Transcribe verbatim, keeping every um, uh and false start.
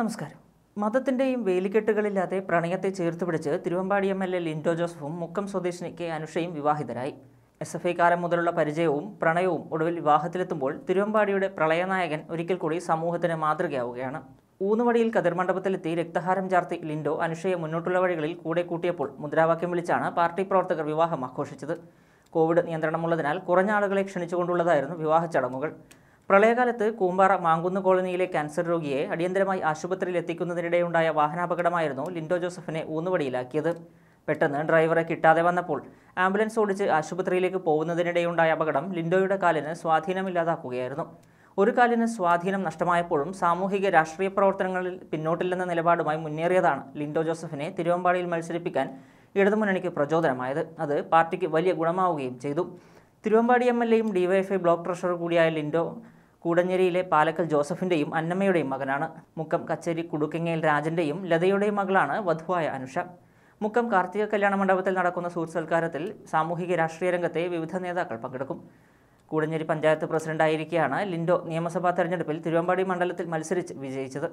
നമസ്കാരം. മതത്തിൻ്റെയും വേലിക്കെട്ടുകളില്ലാതെ പ്രണയത്തെ ചേർത്ത് പിടിച്ച് Thiruvambady M L A Linto ജോസഫും മുക്കം സ്വദേശിനി കെ അനുഷയും വിവാഹിതരായി. എസ് എഫ് ഐക്കാരം മുതലുള്ള പരിചയവും പ്രണയവും ഒടുവിൽ വിവാഹത്തിലെത്തുമ്പോൾ തിരുവമ്പാടിയുടെ പ്രളയനായകൻ ഒരിക്കൽ കൂടി സമൂഹത്തിന് മാതൃകയാവുകയാണ്. ഊന്നുവടിയിൽ കതിർമണ്ഡപത്തിലെത്തി രക്തഹാരം ചാർത്തി ലിന്റൊ അനുഷയെ മുന്നോട്ടുള്ള വഴികളിൽ കൂടെ കൂട്ടിയപ്പോൾ മുദ്രാവാക്യം വിളിച്ചാണ് പാർട്ടി പ്രവർത്തകർ വിവാഹം ആഘോഷിച്ചത്. കോവിഡ് നിയന്ത്രണമുള്ളതിനാൽ കുറഞ്ഞ ആളുകളെ ക്ഷണിച്ചുകൊണ്ടുള്ളതായിരുന്നു വിവാഹ ചടങ്ങുകൾ. പ്രളയകാലത്ത് കൂമ്പാറ മാങ്കുന്ന് കോളനിയിലെ ക്യാൻസർ രോഗിയെ അടിയന്തരമായി ആശുപത്രിയിൽ എത്തിക്കുന്നതിനിടെയുണ്ടായ വാഹനാപകടമായിരുന്നു ലിന്റൊ ജോസഫിനെ ഊന്നുവടിയിലാക്കിയത്. പെട്ടെന്ന് ഡ്രൈവറെ കിട്ടാതെ വന്നപ്പോൾ ആംബുലൻസ് ഓടിച്ച് ആശുപത്രിയിലേക്ക് പോകുന്നതിനിടെയുണ്ടായ അപകടം ലിന്റോയുടെ കാലിന് സ്വാധീനമില്ലാതാക്കുകയായിരുന്നു. ഒരു കാലിന് സ്വാധീനം നഷ്ടമായപ്പോഴും സാമൂഹിക രാഷ്ട്രീയ പ്രവർത്തനങ്ങളിൽ പിന്നോട്ടില്ലെന്ന നിലപാടുമായി മുന്നേറിയതാണ് ലിന്റൊ ജോസഫിനെ തിരുവമ്പാടിയിൽ മത്സരിപ്പിക്കാൻ ഇടതുമുന്നണിക്ക് പ്രചോദനമായത്. അത് പാർട്ടിക്ക് വലിയ ഗുണമാവുകയും ചെയ്തു. തിരുവമ്പാടി എം എൽ എയും ഡിവൈഎഫ്ഐ ബ്ലോക്ക് ട്രഷറർ കൂടിയായ ലിന്റൊ കൂടഞ്ഞേരിയിലെ പാലക്കൽ ജോസഫിൻ്റെയും അന്നമ്മയുടെയും മകനാണ്. മുക്കം കച്ചേരി കുടുക്കിങ്ങയിൽ രാജൻ്റെയും ലതയുടെയും മകളാണ് വധുവായ അനുഷ. മുക്കം കാർത്തിക കല്യാണ മണ്ഡപത്തിൽ നടക്കുന്ന സുഹൃത്സൽക്കാരത്തിൽ സാമൂഹിക രാഷ്ട്രീയ രംഗത്തെ വിവിധ നേതാക്കൾ പങ്കെടുക്കും. കൂടഞ്ഞേരി പഞ്ചായത്ത് പ്രസിഡന്റായിരിക്കെയാണ് ലിന്റൊ നിയമസഭാ തെരഞ്ഞെടുപ്പിൽ തിരുവമ്പാടി മണ്ഡലത്തിൽ മത്സരിച്ച് വിജയിച്ചത്.